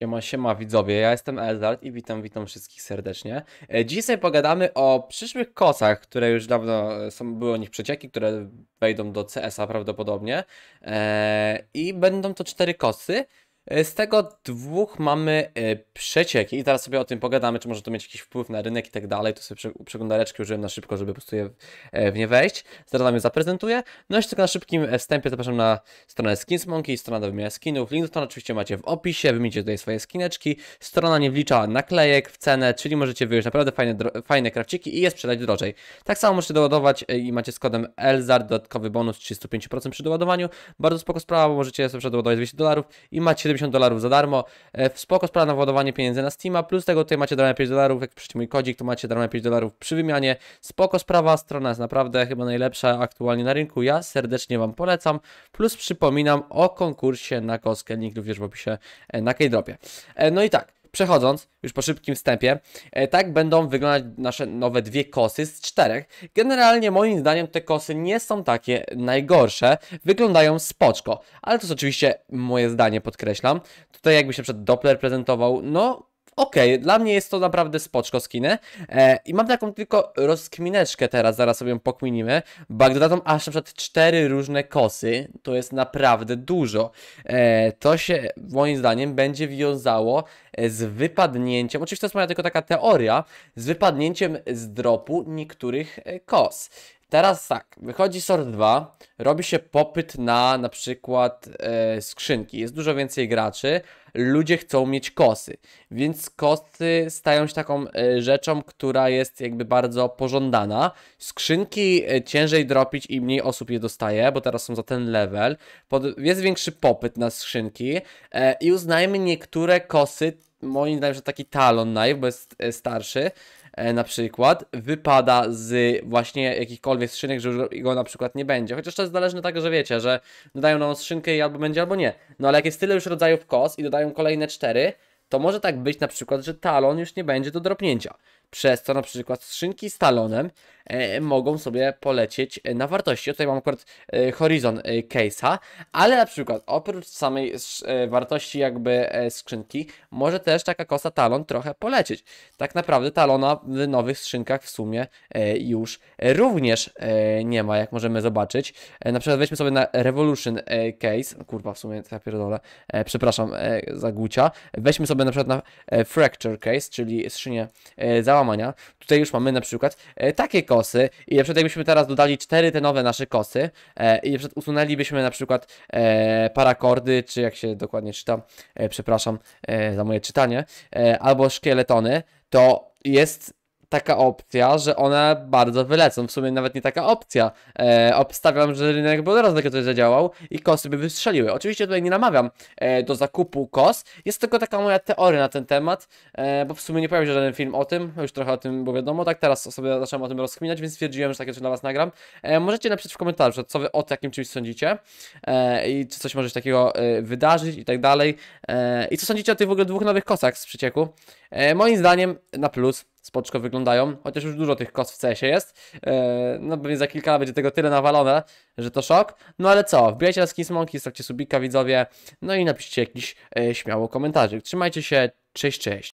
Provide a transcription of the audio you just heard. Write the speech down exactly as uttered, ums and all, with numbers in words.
Siema, siema widzowie, ja jestem ELZARD i witam, witam wszystkich serdecznie. Dzisiaj pogadamy o przyszłych kosach, które już dawno są, były o nich przecieki, które wejdą do C S a prawdopodobnie. Eee, I będą to cztery kosy, z tego dwóch mamy przecieki i teraz sobie o tym pogadamy, czy może to mieć jakiś wpływ na rynek i tak dalej. Tu sobie przeglądareczki użyłem na szybko, żeby po prostu je w nie wejść. Zaraz wam je zaprezentuję. No i tylko na szybkim wstępie zapraszam na stronę SkinsMonkey, strona do wymiany skinów. Link do strony oczywiście macie w opisie, wymienicie tutaj swoje skineczki. Strona nie wlicza naklejek w cenę, czyli możecie wyjąć naprawdę fajne, fajne krawciki i je sprzedać drożej. Tak samo możecie doładować i macie z kodem ELZARD dodatkowy bonus trzydzieści pięć procent przy doładowaniu. Bardzo spoko sprawa, bo możecie sobie doładować dwieście dolarów i macie siedemdziesiąt dolarów za darmo. Spoko sprawa na władowanie pieniędzy na Steama, plus tego tutaj macie darmo pięć dolarów, jak piszecie mój kodzik, to macie darmo pięć dolarów przy wymianie. Spoko sprawa, strona jest naprawdę chyba najlepsza aktualnie na rynku, ja serdecznie wam polecam, plus przypominam o konkursie na koskę, link również w opisie na Keydropie. No i tak, przechodząc, już po szybkim wstępie, tak będą wyglądać nasze nowe dwie kosy z czterech. Generalnie moim zdaniem te kosy nie są takie najgorsze, wyglądają spoczko, ale to jest oczywiście moje zdanie, podkreślam. Tutaj jakby się przed Doppler prezentował, no okej, okay, dla mnie jest to naprawdę spoczko skiny. E, I mam taką tylko rozkmineczkę teraz, zaraz sobie ją pokminimy. Bak dodatą aż na przykład cztery różne kosy, to jest naprawdę dużo. E, to się moim zdaniem będzie wiązało z wypadnięciem, oczywiście to jest moja tylko taka teoria, z wypadnięciem z dropu niektórych kos. Teraz tak, wychodzi sort dwa, robi się popyt na na przykład e, skrzynki, jest dużo więcej graczy, ludzie chcą mieć kosy, więc kosy stają się taką e, rzeczą, która jest jakby bardzo pożądana. Skrzynki e, ciężej dropić i mniej osób je dostaje, bo teraz są za ten level. Pod, jest większy popyt na skrzynki e, i uznajmy niektóre kosy, moim zdaniem, że taki Talon Knife, bo jest e, starszy, na przykład wypada z właśnie jakichkolwiek skrzynek, że już go na przykład nie będzie. Chociaż to jest zależne tak, że wiecie, że dodają nam skrzynkę i albo będzie, albo nie. No ale jak jest tyle już rodzajów kos i dodają kolejne cztery, to może tak być na przykład, że Talon już nie będzie do dropnięcia. Przez co na przykład skrzynki z Talonem e, mogą sobie polecieć na wartości. Tutaj mam akurat e, Horizon e, Case'a, ale na przykład oprócz samej e, wartości jakby e, skrzynki, może też taka kosa Talon trochę polecieć. Tak naprawdę Talona w nowych skrzynkach w sumie e, już również e, nie ma, jak możemy zobaczyć. E, na przykład weźmy sobie na Revolution e, Case, kurwa w sumie, ja pierdolę, e, przepraszam e, za gucia. Weźmy sobie na przykład na e, Fracture Case, czyli skrzynię e, za łamania. Tutaj już mamy na przykład e, takie kosy i na przykład jakbyśmy teraz dodali cztery te nowe nasze kosy e, i na przykład usunęlibyśmy na przykład e, parakordy, czy jak się dokładnie czyta, e, przepraszam e, za moje czytanie, e, albo szkieletony, to jest taka opcja, że one bardzo wylecą. W sumie nawet nie taka opcja. E, obstawiam, że rynek by od razu takie coś zadziałał i kosy by wystrzeliły. Oczywiście tutaj nie namawiam e, do zakupu kos. Jest tylko taka moja teoria na ten temat, e, bo w sumie nie pojawił się żaden film o tym. Już trochę o tym było wiadomo. Tak teraz sobie zacząłem o tym rozkminać, więc stwierdziłem, że takie coś dla was nagram. E, możecie napisać w komentarzu, co wy o takim czymś sądzicie e, i czy coś może się takiego e, wydarzyć i tak dalej. E, I co sądzicie o tych w ogóle dwóch nowych kosach z przycieku. E, moim zdaniem na plus. Spoczko wyglądają, chociaż już dużo tych kos w cesie jest. Eee, no pewnie za kilka lat będzie tego tyle nawalone, że to szok. No ale co, wbijajcie na SkinsMonkey, stawcie subika widzowie, no i napiszcie jakiś e, śmiało komentarzyk. Trzymajcie się, cześć, cześć.